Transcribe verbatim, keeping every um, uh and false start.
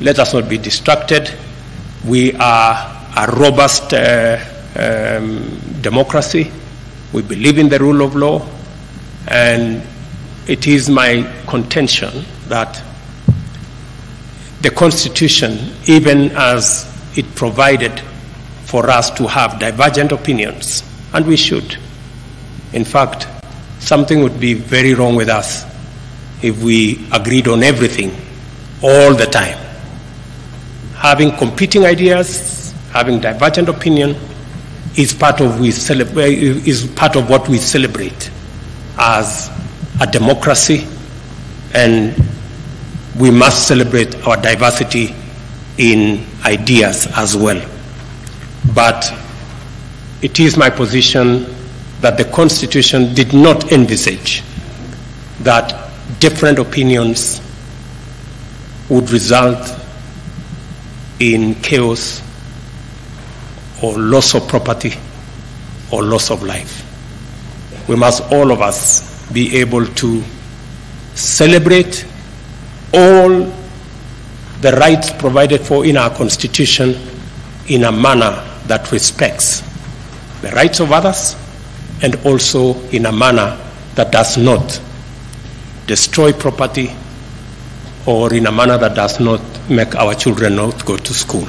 Let us not be distracted. We are a robust uh, um, democracy. We believe in the rule of law. And it is my contention that the Constitution, even as it provided for us to have divergent opinions, and we should. In fact, something would be very wrong with us if we agreed on everything all the time. Having competing ideas, having divergent opinion, is part of we celebrate, is part of what we celebrate as a democracy, and we must celebrate our diversity in ideas as well. But it is my position that the Constitution did not envisage that different opinions would result in chaos or loss of property or loss of life. We must, all of us, be able to celebrate all the rights provided for in our Constitution in a manner that respects the rights of others, and also in a manner that does not destroy property, or in a manner that does not make our children not go to school.